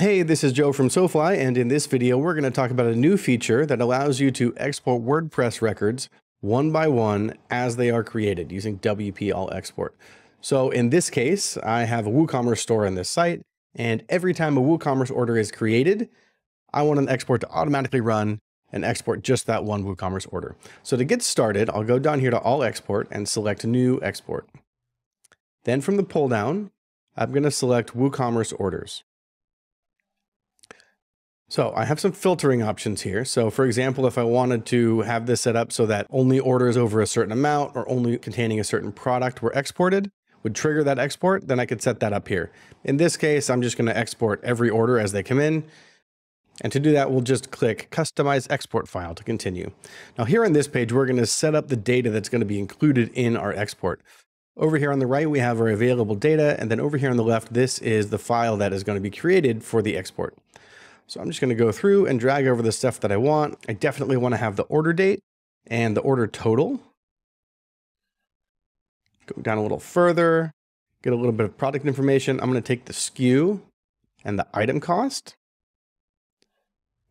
Hey, this is Joe from SoFly, and in this video, we're going to talk about a new feature that allows you to export WordPress records one by one as they are created using WP All Export. So in this case, I have a WooCommerce store on this site, and every time a WooCommerce order is created, I want an export to automatically run and export just that one WooCommerce order. So to get started, I'll go down here to All Export and select New Export. Then from the pull down, I'm going to select WooCommerce orders. So I have some filtering options here. So for example, if I wanted to have this set up so that only orders over a certain amount or only containing a certain product were exported, would trigger that export, then I could set that up here. In this case, I'm just going to export every order as they come in. And to do that, we'll just click Customize Export File to continue. Now here on this page, we're going to set up the data that's going to be included in our export. Over here on the right, we have our available data. And then over here on the left, this is the file that is going to be created for the export. So I'm just going to go through and drag over the stuff that I want. I definitely want to have the order date and the order total. Go down a little further, get a little bit of product information. I'm going to take the SKU and the item cost.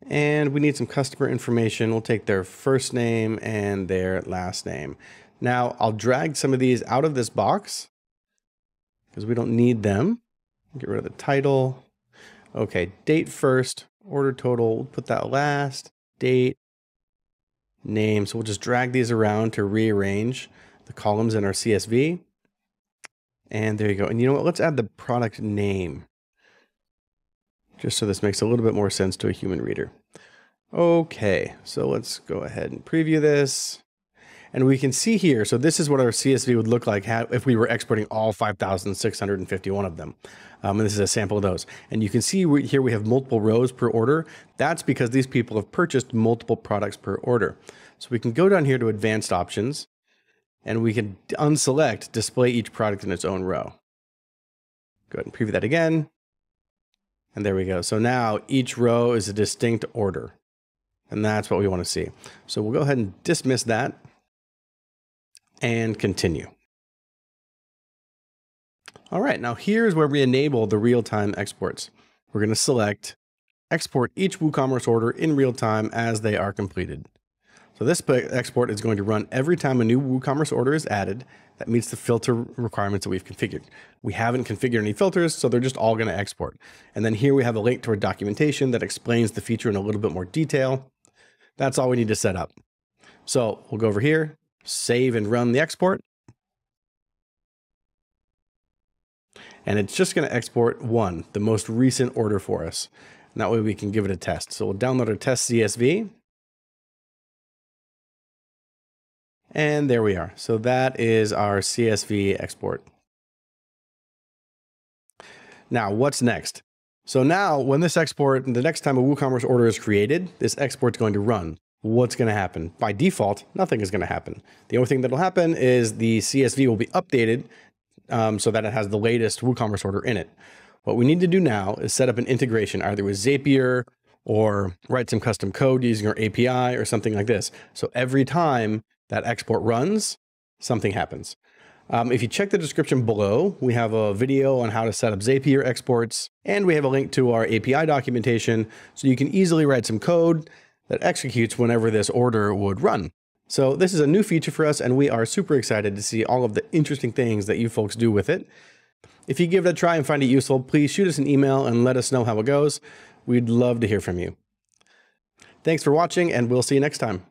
And we need some customer information. We'll take their first name and their last name. Now I'll drag some of these out of this box because we don't need them. Get rid of the title. Okay, date first, order total, we'll put that last, date, name. So we'll just drag these around to rearrange the columns in our CSV. And there you go. And you know what? Let's add the product name, just so this makes a little bit more sense to a human reader. Okay, so let's go ahead and preview this. And we can see here, so this is what our CSV would look like if we were exporting all 5,651 of them. And this is a sample of those. And you can see here we have multiple rows per order. That's because these people have purchased multiple products per order. So we can go down here to Advanced Options, and we can unselect Display each product in its own row. Go ahead and preview that again. And there we go. So now each row is a distinct order. And that's what we want to see. So we'll go ahead and dismiss that and continue. All right, now here's where we enable the real-time exports. We're going to select export each WooCommerce order in real time as they are completed. So this export is going to run every time a new WooCommerce order is added that meets the filter requirements that we've configured. We haven't configured any filters, so they're just all going to export. And then here we have a link to our documentation that explains the feature in a little bit more detail. That's all we need to set up. So we'll go over here, save and run the export. And it's just going to export one, the most recent order for us. And that way we can give it a test. So we'll download our test CSV. And there we are. So that is our CSV export. Now, what's next? So now when this export, the next time a WooCommerce order is created, this export's going to run. What's going to happen? By default, nothing is going to happen. The only thing that'll happen is the CSV will be updated so that it has the latest WooCommerce order in it. What we need to do now is set up an integration, either with Zapier or write some custom code using our API or something like this. So every time that export runs, something happens. If you check the description below, we have a video on how to set up Zapier exports, and we have a link to our API documentation, so you can easily write some code that executes whenever this order would run. So this is a new feature for us, and we are super excited to see all of the interesting things that you folks do with it. If you give it a try and find it useful, please shoot us an email and let us know how it goes. We'd love to hear from you. Thanks for watching, and we'll see you next time.